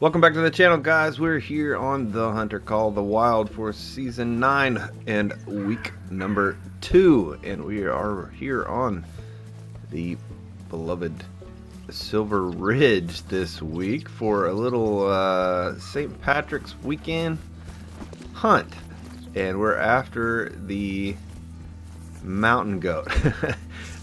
Welcome back to the channel, guys. We're here on The Hunter Call of the Wild for season 9 and week number 2, and we are here on the beloved Silver Ridge this week for a little St. Patrick's weekend hunt, and we're after the mountain goat.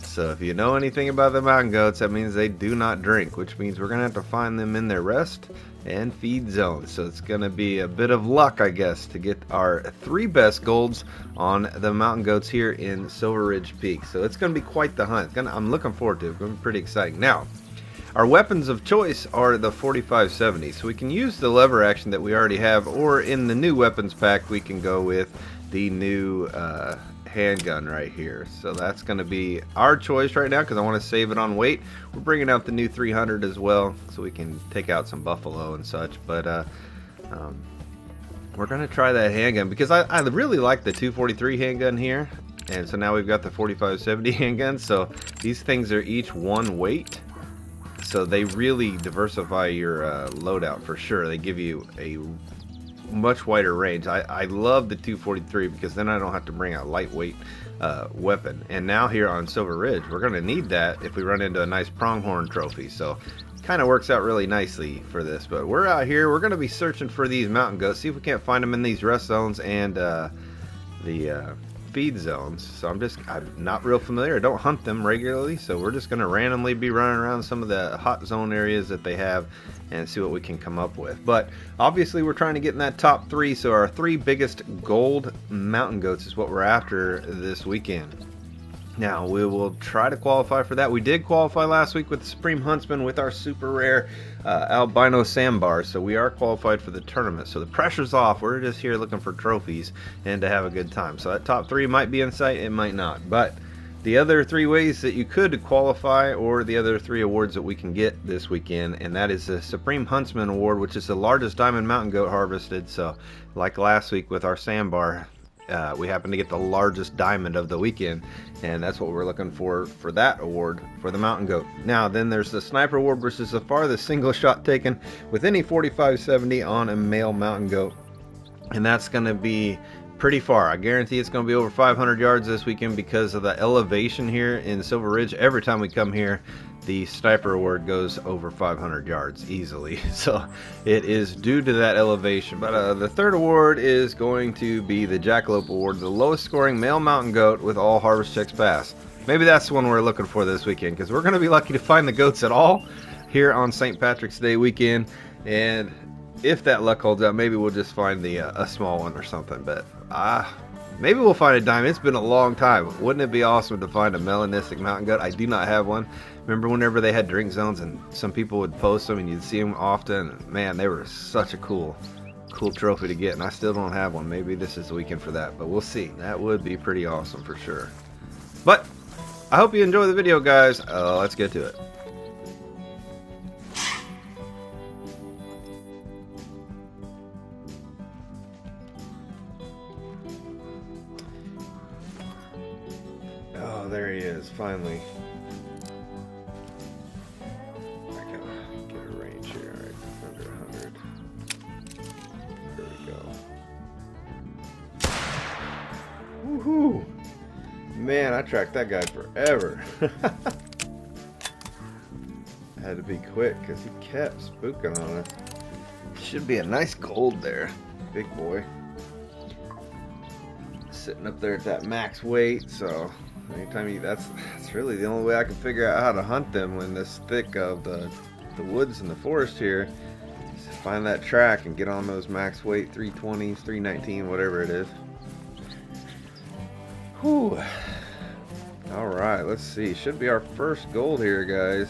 So if you know anything about the mountain goats, that means they do not drink, which means we're gonna have to find them in their rest and feed zones. So it's gonna be a bit of luck, I guess, to get our 3 best golds on the mountain goats here in Silver Ridge Peaks. So it's gonna be quite the hunt. I'm looking forward to it. It's gonna be pretty exciting. Now, our weapons of choice are the 45-70. So we can use the lever action that we already have, or in the new weapons pack, we can go with the new handgun right here. So that's going to be our choice right now because I want to save it on weight. We're bringing out the new 300 as well so we can take out some buffalo and such, but we're going to try that handgun because I really like the 243 handgun here, and so now we've got the 45-70 handgun. So these things are each 1 weight, so they really diversify your loadout for sure. They give you a much wider range. I love the 243 because then I don't have to bring out lightweight weapon. And now here on Silver Ridge, we're going to need that if we run into a nice pronghorn trophy. So kind of works out really nicely for this. But we're out here. We're going to be searching for these mountain goats. See if we can't find them in these rest zones and the feed zones. So I'm not real familiar. I don't hunt them regularly. So we're just going to randomly be running around some of the hot zone areas that they have and see what we can come up with. But obviously we're trying to get in that top 3. So our 3 biggest gold mountain goats is what we're after this weekend. Now we will try to qualify for that. We did qualify last week with the Supreme Huntsman with our super rare albino sandbar, so we are qualified for the tournament. So the pressure's off. We're just here looking for trophies and to have a good time. So that top 3 might be in sight, it might not. But the other 3 ways that you could qualify, or the other 3 awards that we can get this weekend, and that is the Supreme Huntsman Award, which is the largest diamond mountain goat harvested. So like last week with our sandbar, we happen to get the largest diamond of the weekend, and that's what we're looking for that award for the mountain goat. Now then there's the Sniper Award, which is the farthest single shot taken with any 45-70 on a male mountain goat, and that's going to be pretty far. I guarantee it's going to be over 500 yards this weekend because of the elevation here in Silver Ridge. Every time we come here, the Sniper Award goes over 500 yards easily, so it is due to that elevation. But the 3rd award is going to be the Jackalope Award, the lowest scoring male mountain goat with all harvest checks passed. Maybe that's the one we're looking for this weekend, because we're going to be lucky to find the goats at all here on St. Patrick's Day weekend. And if that luck holds out, maybe we'll just find the a small one or something. But maybe we'll find a diamond. It's been a long time. Wouldn't it be awesome to find a melanistic mountain goat? I do not have one. Remember whenever they had drink zones and some people would post them and you'd see them often? Man, they were such a cool trophy to get, and I still don't have one. Maybe this is the weekend for that, but we'll see. That would be pretty awesome for sure. But I hope you enjoy the video, guys. Let's get to it. Oh, there he is, finally. I gotta get a range here. All right, under 100. There we go. Woohoo! Man, I tracked that guy forever. I had to be quick because he kept spooking on us. Should be a nice gold there. Big boy. Sitting up there at that max weight, so anytime you, that's really the only way I can figure out how to hunt them when this thick of the woods and the forest here is to find that track and get on those max weight 320s, 319, whatever it is. Whew. Alright, let's see. Should be our first gold here, guys.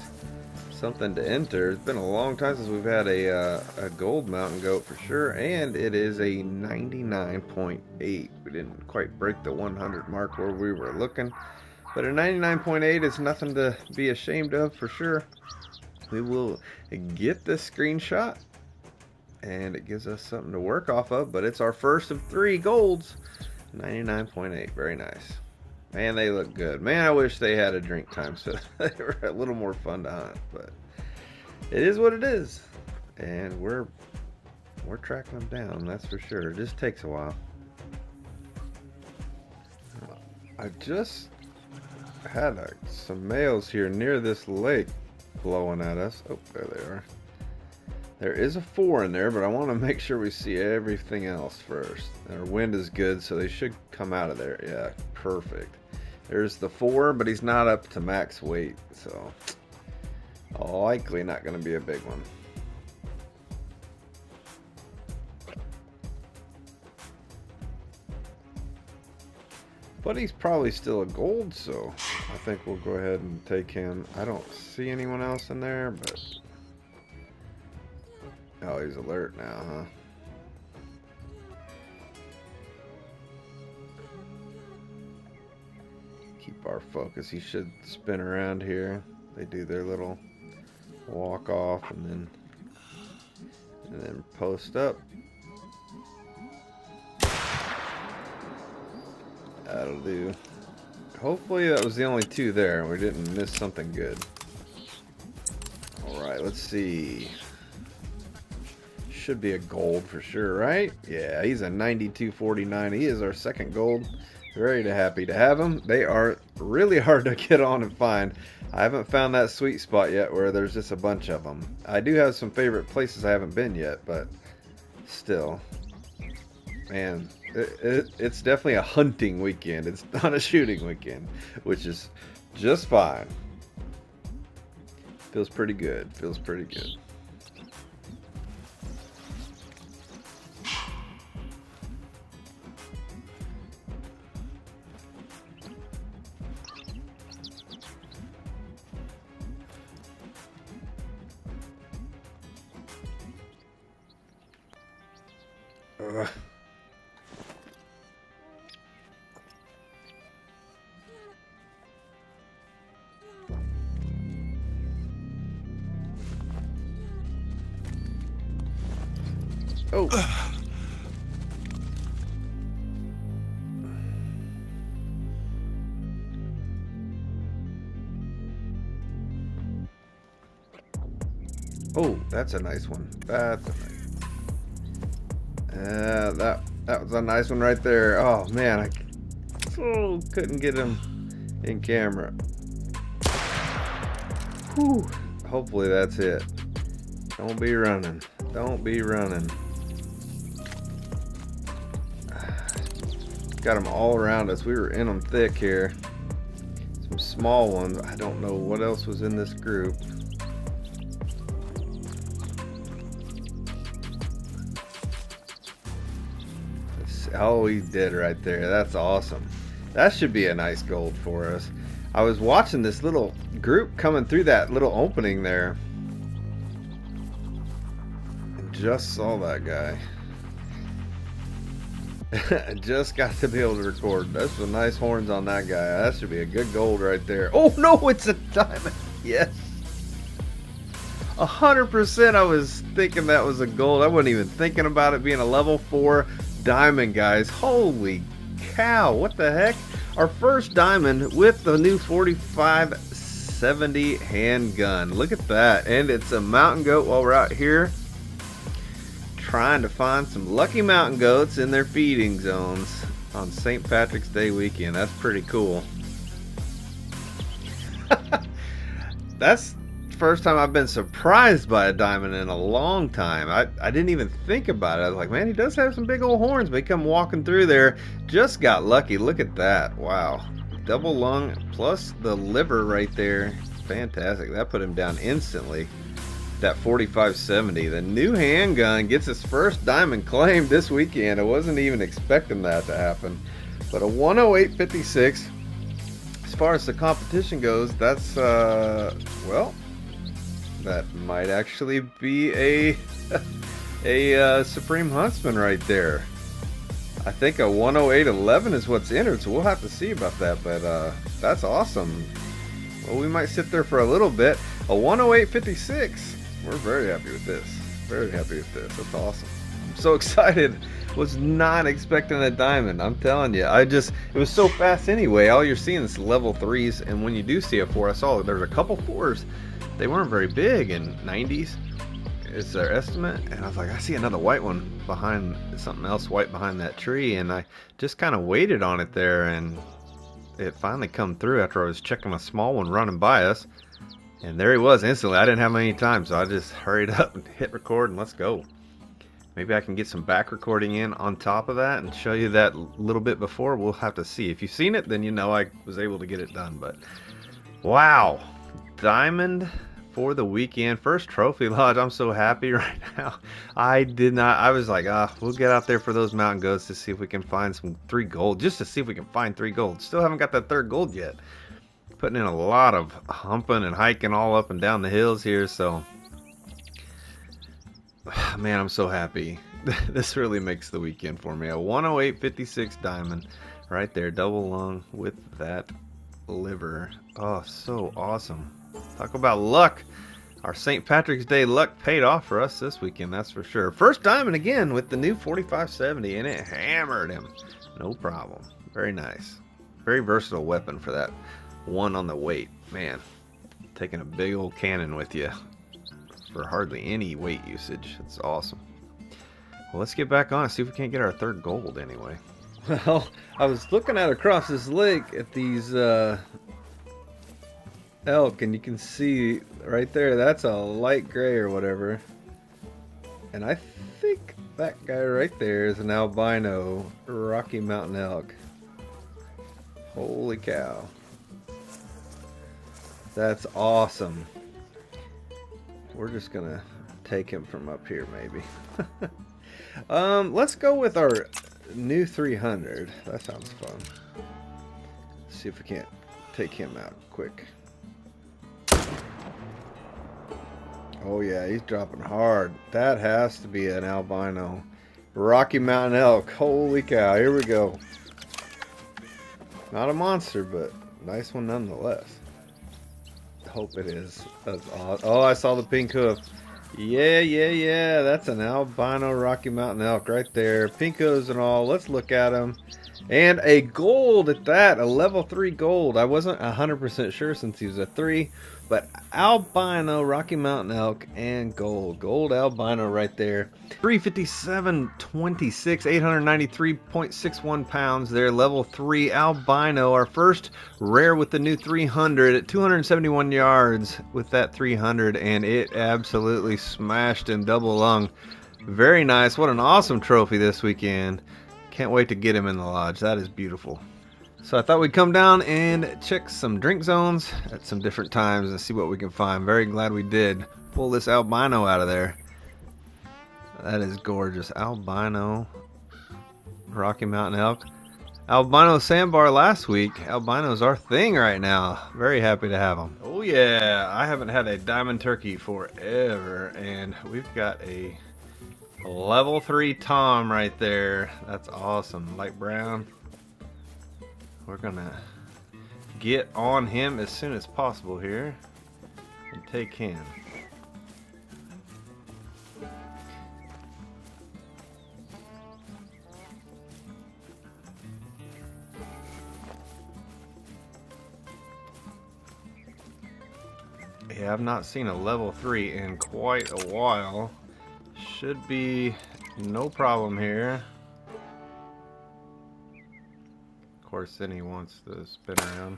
Something to enter. It's been a long time since we've had a gold mountain goat for sure, and it is a 99.8. We didn't quite break the 100 mark where we were looking, but a 99.8 is nothing to be ashamed of for sure. We will get this screenshot, and it gives us something to work off of, but it's our first of 3 golds. 99.8, very nice. Man, they look good. Man, I wish they had a drink time so they were a little more fun to hunt, but it is what it is. and we're tracking them down, that's for sure. This takes a while. I just had some males here near this lake blowing at us. Oh, there they are. There is a 4 in there, but I want to make sure we see everything else first. Their wind is good, so they should come out of there. Yeah, perfect. There's the 4, but he's not up to max weight, so likely not going to be a big one. But he's probably still a gold, so I think we'll go ahead and take him. I don't see anyone else in there, but... oh, he's alert now, huh? Keep our focus. He should spin around here. They do their little walk off and then post up. That'll do. Hopefully that was the only 2 there and we didn't miss something good. Alright, let's see. Should be a gold for sure, right? Yeah, he's a 92.49. He is our second gold. Very happy to have him. They are really hard to get on and find. I haven't found that sweet spot yet where there's just a bunch of them. I do have some favorite places I haven't been yet, but still. Man, it's definitely a hunting weekend. It's not a shooting weekend, which is just fine. Feels pretty good. Feels pretty good. Oh. Oh, that's a nice one. That's a nice one. That was a nice one right there. Oh man, I couldn't get him in camera. Whew. Hopefully that's it. Don't be running. Don't be running. Got them all around us. We were in them thick here. Some small ones. I don't know what else was in this group. Oh, he's dead right there. That's awesome. That should be a nice gold for us. I was watching this little group coming through that little opening there. And just saw that guy. I just got to be able to record. That's some nice horns on that guy. That should be a good gold right there. Oh no, it's a diamond. Yes. 100% I was thinking that was a gold. I wasn't even thinking about it being a level 4 diamond, guys. Holy cow, what the heck? Our first diamond with the new 45-70 handgun. Look at that. And it's a mountain goat while we're out here. Trying to find some lucky mountain goats in their feeding zones on St. Patrick's Day weekend. That's pretty cool. That's the first time I've been surprised by a diamond in a long time. I didn't even think about it. I was like, man, he does have some big old horns, but he come walking through there. Just got lucky. Look at that. Wow. Double lung plus the liver right there. Fantastic. That put him down instantly. That 45-70, the new handgun, gets its first diamond claim this weekend. I wasn't even expecting that to happen, but a 108.56. As far as the competition goes, that's well, that might actually be a Supreme Huntsman right there. I think a 108.11 is what's entered, so we'll have to see about that. But that's awesome. Well, we might sit there for a little bit. A 108.56. We're very happy with this. Very happy with this. That's awesome. I'm so excited. Was not expecting a diamond. I'm telling you. It was so fast anyway. All you're seeing is level 3s. And when you do see a 4, I saw there's a couple 4s. They weren't very big in 90s. it's their estimate, and I was like, I see another white one behind, something else white behind that tree, and I just kind of waited on it there, and it finally come through after I was checking a small one running by us, and there he was instantly. I didn't have any time, so I just hurried up and hit record and let's go. Maybe I can get some back recording in on top of that and show you that little bit before. We'll have to see. If you've seen it, then you know I was able to get it done. But wow, diamond for the weekend, first trophy lodge. I'm so happy right now. I was like, we'll get out there for those mountain goats to see if we can find some 3 gold, just to see if we can find 3 gold. Still haven't got that 3rd gold yet. Putting in a lot of humping and hiking all up and down the hills here, so man, I'm so happy. This really makes the weekend for me. A 108.56 diamond right there, double lung with that liver. Oh, so awesome. Talk about luck. Our St. Patrick's Day luck paid off for us this weekend, that's for sure. First diamond again with the new 45-70, and it hammered him. No problem. Very nice. Very versatile weapon for that one on the weight. Man, taking a big old cannon with you for hardly any weight usage. It's awesome. Well, let's get back on and see if we can't get our 3rd gold anyway. Well, I was looking out across this lake at these elk, and you can see right there, that's a light gray or whatever, and I think that guy right there is an albino Rocky Mountain elk. Holy cow, that's awesome. We're just gonna take him from up here maybe. Let's go with our new 300. That sounds fun. Let's see if we can't take him out quick. Oh yeah, he's dropping hard. That has to be an albino Rocky Mountain elk. Holy cow, here we go. Not a monster, but nice one nonetheless. Hope it is. That's odd. Oh, I saw the pink hoof. Yeah, that's an albino Rocky Mountain elk right there, pink hooves and all. Let's look at him. And a gold at that, a level 3 gold. I wasn't 100% sure since he was a 3, but albino Rocky Mountain elk and gold albino right there. 357.26, 893.61 pounds there, level 3 albino, our first rare with the new 300 at 271 yards with that 300, and it absolutely smashed him double lung. Very nice. What an awesome trophy this weekend. Can't wait to get him in the lodge. That is beautiful. So I thought we'd come down and check some drink zones at some different times and see what we can find. Very glad we did. Pull this albino out of there. That is gorgeous. Albino Rocky Mountain elk. Albino sandbar last week. Albino's our thing right now. Very happy to have them. Oh yeah, I haven't had a diamond turkey forever, and we've got a level 3 tom right there. That's awesome. Light brown. We're gonna get on him as soon as possible here and take him. Yeah, I've not seen a level 3 in quite a while. Should be no problem here. Of course, then he wants to spin around.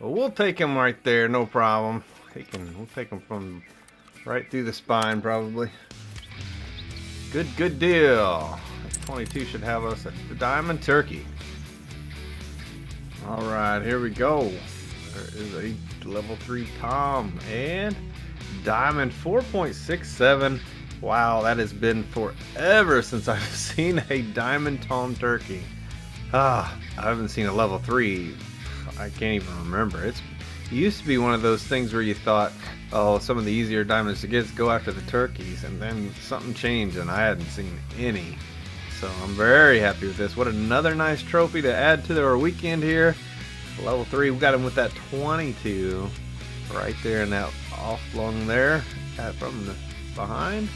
Well, we'll take him right there, no problem. We'll take him from right through the spine, probably. Good deal. 22 should have us a diamond turkey. All right, here we go. There is a level 3 tom and diamond 4.67. Wow, that has been forever since I've seen a diamond tom turkey. I haven't seen a level 3. I can't even remember. It used to be one of those things where you thought, oh, some of the easier diamonds to get is go after the turkeys, and then something changed and I hadn't seen any. So I'm very happy with this. What another nice trophy to add to our weekend here. Level 3, we got him with that 22 right there in that off lung there from the behind.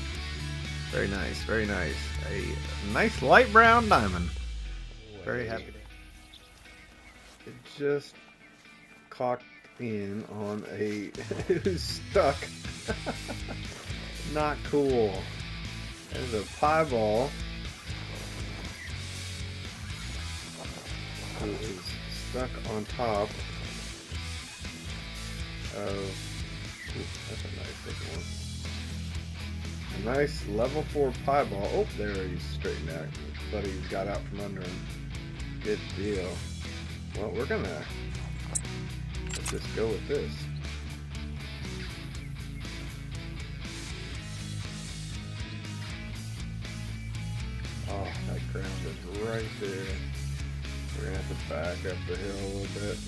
Very nice, very nice. A nice light brown diamond. Very happy. It just cocked in on a... It was stuck. not cool. There's a pieball who is stuck on top of... Oof, that's a nice big one. A nice level 4 pieball. Oh, there he's straightened out. His buddy's got out from under him. Good deal. Well, we're gonna... let's just go with this. Oh, that ground is right there. We're gonna have to back up the hill a little bit.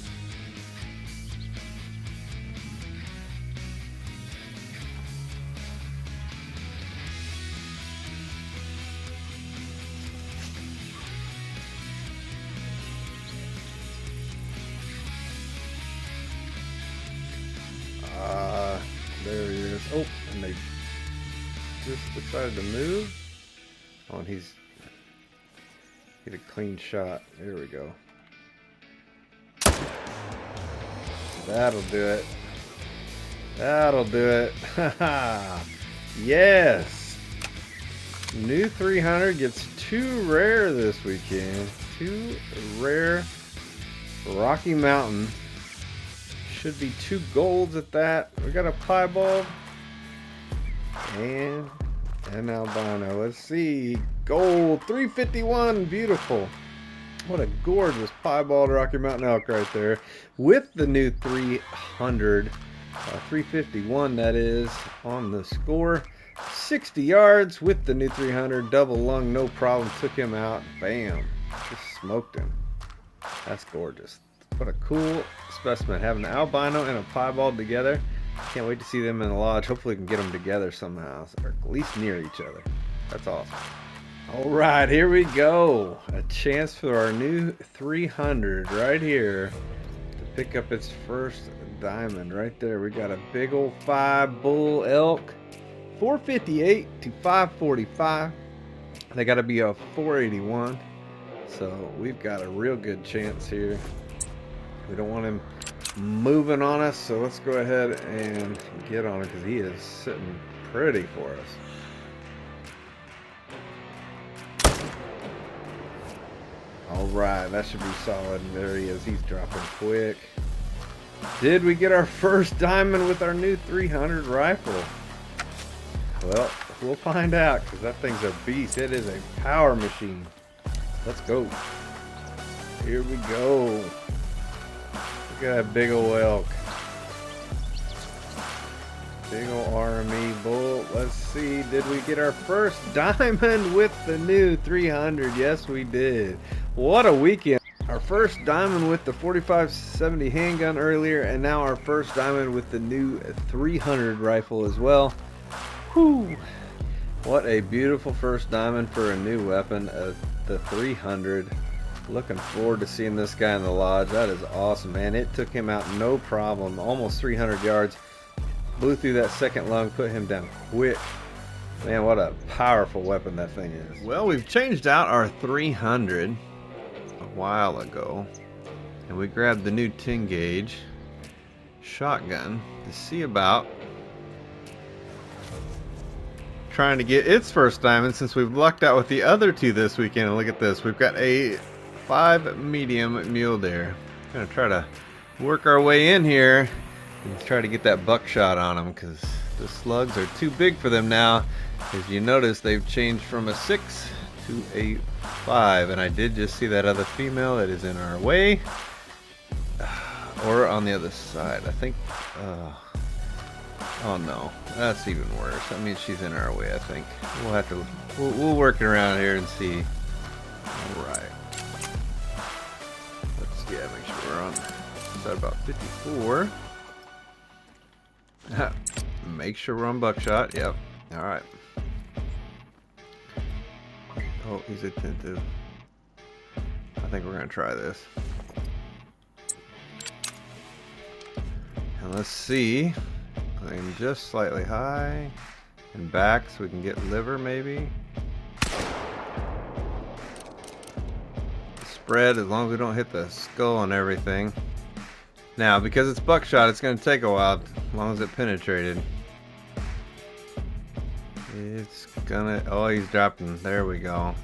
There he is. Oh, and they just decided to move. Oh, and he's... get a clean shot. There we go. That'll do it. That'll do it. Haha. Yes. New 300 gets 2 rare this weekend. 2 rare Rocky Mountain. Should be 2 golds at that. We got a piebald and an albino. Let's see. Gold 351, beautiful. What a gorgeous piebald Rocky Mountain elk right there with the new 300, 351 that is on the score. 60 yards with the new 300, double lung, no problem. Took him out, bam, just smoked him. That's gorgeous. What a cool specimen, having an albino and a piebald together. Can't wait to see them in the lodge. Hopefully we can get them together somehow, or at least near each other. That's awesome. Alright, here we go. A chance for our new 300 right here to pick up its first diamond right there. We got a big old 5 bull elk, 458 to 545. They got to be a 481, so we've got a real good chance here. We don't want him moving on us, so let's go ahead and get on it because he is sitting pretty for us. Alright, that should be solid. There he is. He's dropping quick. Did we get our first diamond with our new 300 rifle? Well, we'll find out because that thing's a beast. It is a power machine. Let's go. Here we go. Look at that big ol' elk. Big ol' RME bull. Let's see, did we get our first diamond with the new 300? Yes, we did. What a weekend. Our first diamond with the 45-70 handgun earlier, and now our first diamond with the new 300 rifle as well. Whew. What a beautiful first diamond for a new weapon, the 300. Looking forward to seeing this guy in the lodge. That is awesome, man. It took him out no problem. Almost 300 yards. Blew through that second lung, put him down quick. Man, what a powerful weapon that thing is. Well, we've changed out our 300 a while ago, and we grabbed the new 10 gauge shotgun to see about trying to get its first diamond since we've lucked out with the other 2 this weekend. And look at this, we've got a 5 medium mule deer. Gonna try to work our way in here. Let's try to get that buckshot on them because the slugs are too big for them now. As you notice, they've changed from a 6 to a 5, and I did just see that other female that is in our way, or on the other side, I think. Oh no, that's even worse. I mean, she's in our way. I think we'll have to we'll work it around here and see. All right, let's make sure we're on side about 54. Make sure we're on buckshot. Yep. Alright. Oh, he's attentive. I think we're going to try this. And let's see. I'm just slightly high and back so we can get liver maybe. Spread as long as we don't hit the skull and everything. Now, because it's buckshot, it's going to take a while, as long as it penetrated. It's gonna, oh, he's dropping. There we go.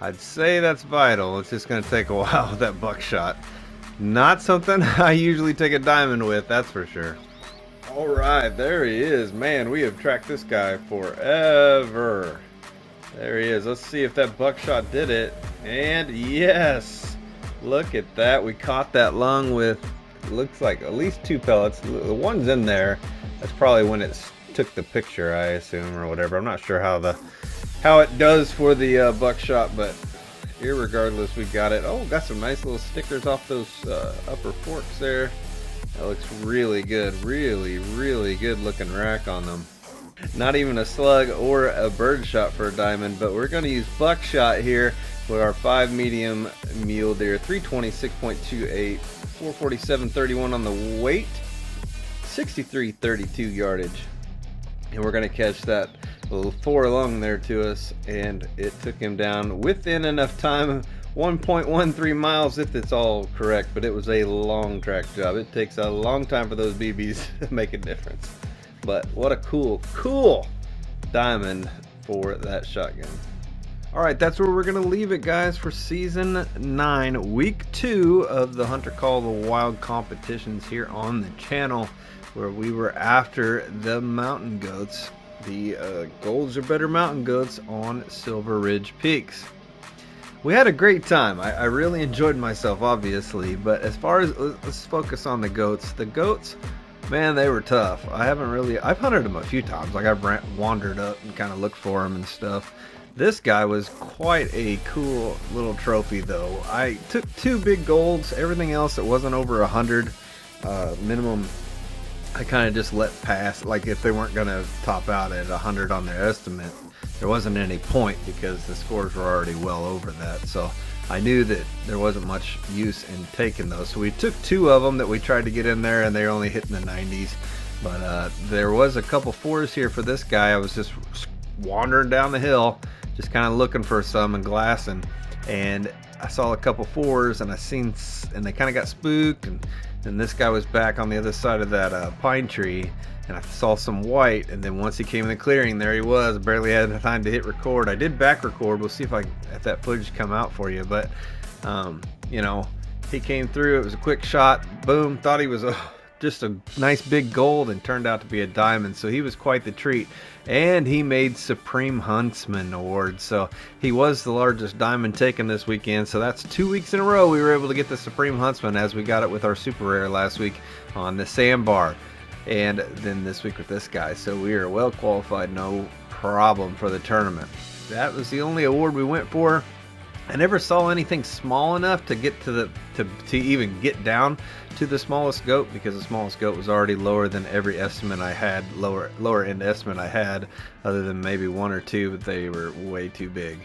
I'd say that's vital. It's just gonna take a while with that buckshot. Not something I usually take a diamond with, that's for sure. All right, there he is. Man, we have tracked this guy forever. There he is. Let's see if that buckshot did it. And yes, look at that. We caught that lung with, looks like at least 2 pellets. The one's in there. That's probably when it took the picture, I assume, or whatever. I'm not sure how it does for the buckshot, but irregardless, we got it. Oh, got some nice little stickers off those upper forks there. That looks really good. Really, really good looking rack on them. Not even a slug or a bird shot for a diamond, but we're going to use buckshot here with our 5 medium mule deer. 326.28, 447.31 on the weight, 63.32 yardage. And we're going to catch that little 4 lung there to us, and it took him down within enough time. 1.13 miles if it's all correct, but it was a long track job. It takes a long time for those BBs to make a difference. But what a cool diamond for that shotgun. All right, that's where we're gonna leave it, guys, for season 9, week 2 of the Hunter Call of the Wild competitions here on the channel, where we were after the mountain goats, the golds or better mountain goats on Silver Ridge Peaks. We had a great time. I really enjoyed myself, obviously, but as far as, let's focus on the goats. The goats, man, they were tough. I've hunted them a few times. Like, I've wandered up and kind of looked for them and stuff. This guy was quite a cool little trophy, though. I took 2 big golds. Everything else that wasn't over 100 minimum, I kind of just let pass. Like, if they weren't going to top out at 100 on their estimate, there wasn't any point because the scores were already well over that, so I knew that there wasn't much use in taking those. So we took 2 of them that we tried to get in there, and they're only hitting the 90s, but there was a couple 4s here for this guy. I was just wandering down the hill, just kind of looking for some and glassing, and I saw a couple 4s, and and they kind of got spooked, and this guy was back on the other side of that pine tree, and I saw some white, and then once he came in the clearing, there he was. I barely had time to hit record. I did back record. We'll see if that footage come out for you, but you know, he came through. It was a quick shot, boom, thought he was just a nice big gold, and turned out to be a diamond. So he was quite the treat, and he made Supreme Huntsman Award, so he was the largest diamond taken this weekend. So that's 2 weeks in a row we were able to get the Supreme Huntsman, as we got it with our super rare last week on the sandbar, and then this week with this guy. So we are well qualified, no problem, for the tournament. That was the only award we went for. I never saw anything small enough to get to to even get down to the smallest goat, because the smallest goat was already lower than every estimate I had, lower end estimate I had, other than maybe 1 or 2, but they were way too big.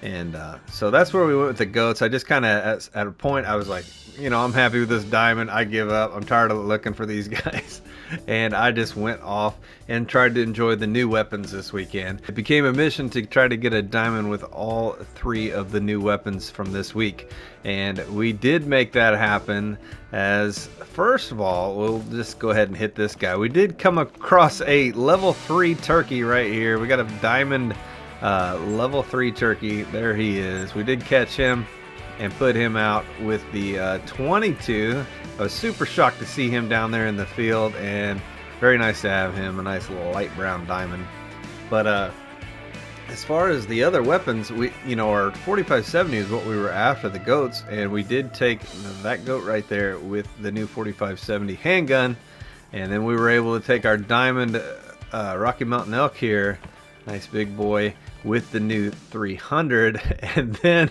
And so that's where we went with the goats. I just kind of, at a point, I was like, you know, I'm happy with this diamond. I give up. I'm tired of looking for these guys. And I just went off and tried to enjoy the new weapons this weekend. It became a mission to try to get a diamond with all 3 of the new weapons from this week. And we did make that happen. As first of all, we'll just go ahead and hit this guy. We did come across a level 3 turkey right here. We got a diamond level 3 turkey. There he is. We did catch him and put him out with the 22. I was super shocked to see him down there in the field, and very nice to have him, a nice little light brown diamond. But as far as the other weapons, our 45-70 is what we were after, the goats, and we did take that goat right there with the new 45-70 handgun, and then we were able to take our diamond Rocky Mountain Elk here, nice big boy, with the new 300, and then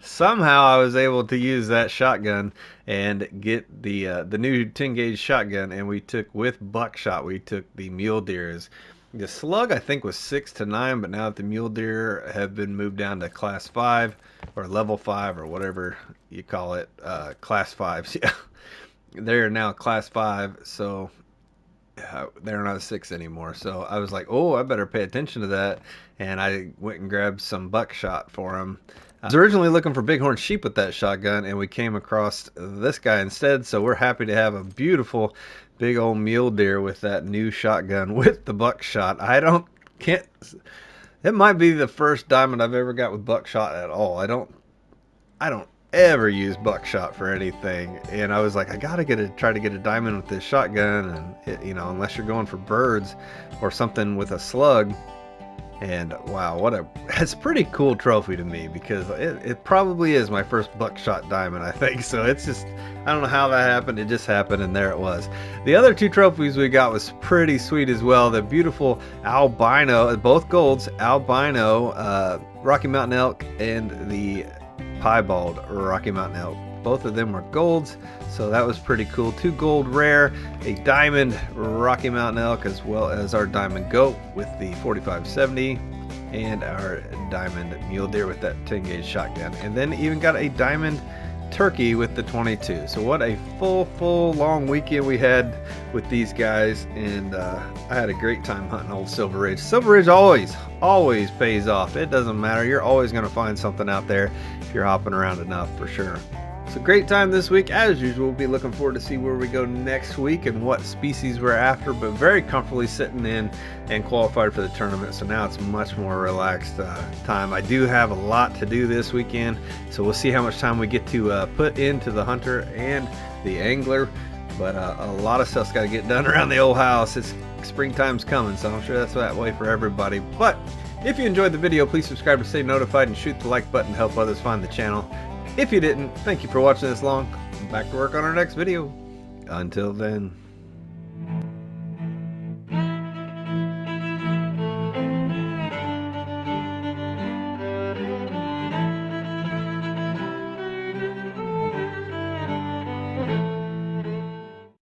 somehow I was able to use that shotgun and get the new 10-gauge shotgun, and we took, with buckshot, we took the mule deers. The slug, I think, was 6 to 9, but now that the mule deer have been moved down to class 5 or level 5 or whatever you call it, class 5s, yeah, they're now class 5, so they're not a 6 anymore. So I was like, oh, I better pay attention to that, and I went and grabbed some buckshot for them. I was originally looking for bighorn sheep with that shotgun, and we came across this guy instead, so we're happy to have a beautiful big old mule deer with that new shotgun with the buckshot. I don't Can't. It might be the first diamond I've ever got with buckshot at all. I don't ever use buckshot for anything, and I was like, I gotta try to get a diamond with this shotgun, and it, you know, unless you're going for birds or something with a slug. And wow, that's a pretty cool trophy to me, because it probably is my first buckshot diamond, I think. So it's just, I don't know how that happened. It just happened, and there it was. The other two trophies we got was pretty sweet as well. The beautiful albino, both golds, albino Rocky Mountain elk and the piebald Rocky Mountain elk. Both of them were golds, so that was pretty cool. Two gold rare, a diamond Rocky Mountain elk, as well as our diamond goat with the 45-70, and our diamond mule deer with that 10 gauge shotgun, and then even got a diamond turkey with the 22. So what a full long weekend we had with these guys, and I had a great time hunting old Silver Ridge. Silver Ridge always pays off. It doesn't matter, you're always going to find something out there if you're hopping around enough, for sure. So great time this week. As usual, we'll be looking forward to see where we go next week and what species we're after, but very comfortably sitting in and qualified for the tournament. So now it's much more relaxed time. I do have a lot to do this weekend, so we'll see how much time we get to put into the hunter and the angler. But a lot of stuff's got to get done around the old house. It's springtime's coming, so I'm sure that's that way for everybody. But if you enjoyed the video, please subscribe to stay notified and shoot the like button to help others find the channel. If you didn't, thank you for watching this long. Back to work on our next video. Until then.